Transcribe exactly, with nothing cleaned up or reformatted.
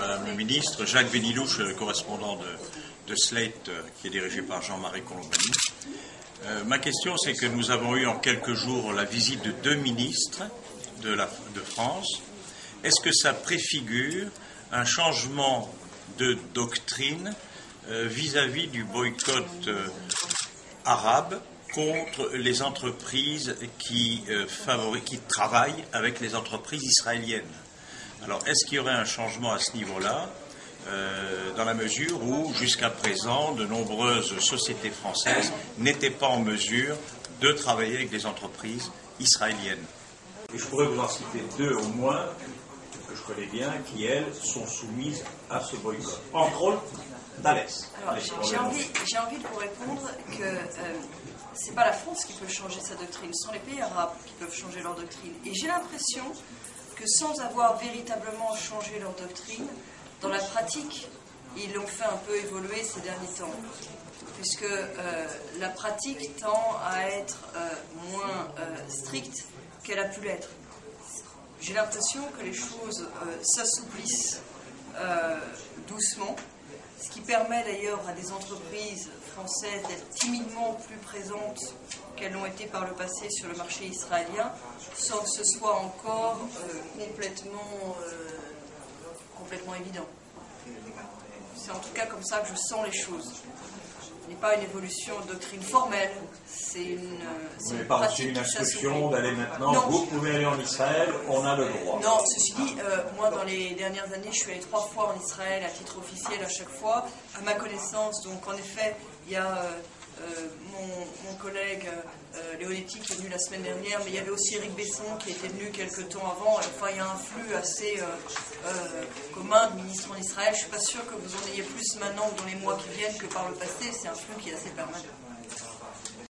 Madame la Ministre. Jacques Benillouche, correspondant de, de Slate, qui est dirigé par Jean-Marie Colombani. Euh, ma question, c'est que nous avons eu en quelques jours la visite de deux ministres de, la, de France. Est-ce que ça préfigure un changement de doctrine euh, vis-à-vis du boycott euh, arabe contre les entreprises qui, euh, favoris, qui travaillent avec les entreprises israéliennes? Alors, est-ce qu'il y aurait un changement à ce niveau-là, euh, dans la mesure où, jusqu'à présent, de nombreuses sociétés françaises n'étaient pas en mesure de travailler avec des entreprises israéliennes? Et je pourrais vous en citer deux au moins, que je connais bien, qui, elles, sont soumises à ce boycott. Entre autres, Thales. J'ai envie, j'ai envie de vous répondre que... Euh, Ce n'est pas la France qui peut changer sa doctrine, ce sont les pays arabes qui peuvent changer leur doctrine. Et j'ai l'impression que sans avoir véritablement changé leur doctrine, dans la pratique, ils l'ont fait un peu évoluer ces derniers temps. Puisque euh, la pratique tend à être euh, moins euh, stricte qu'elle a pu l'être. J'ai l'impression que les choses euh, s'assouplissent euh, doucement. Ce qui permet d'ailleurs à des entreprises françaises d'être timidement plus présentes qu'elles l'ont été par le passé sur le marché israélien, sans que ce soit encore euh, complètement, euh, complètement évident. C'est en tout cas comme ça que je sens les choses. Ce n'est pas une évolution de doctrine formelle, c'est une... Vous n'avez pas reçu une instruction d'aller maintenant, non. Vous pouvez aller en Israël, on a le droit. Non, ceci dit, euh, moi dans les dernières années, je suis allée trois fois en Israël à titre officiel à chaque fois, à ma connaissance. Donc en effet, il y a euh, mon, mon collègue euh, Léonetti qui est venu la semaine dernière, mais il y avait aussi Eric Besson qui était venu quelques temps avant. Enfin, il y a un flux assez euh, euh, commun de ministres en Israël. Je ne suis pas sûre que vous en ayez plus maintenant ou dans les mois qui viennent que par le passé. C'est un flux qui est assez permanent.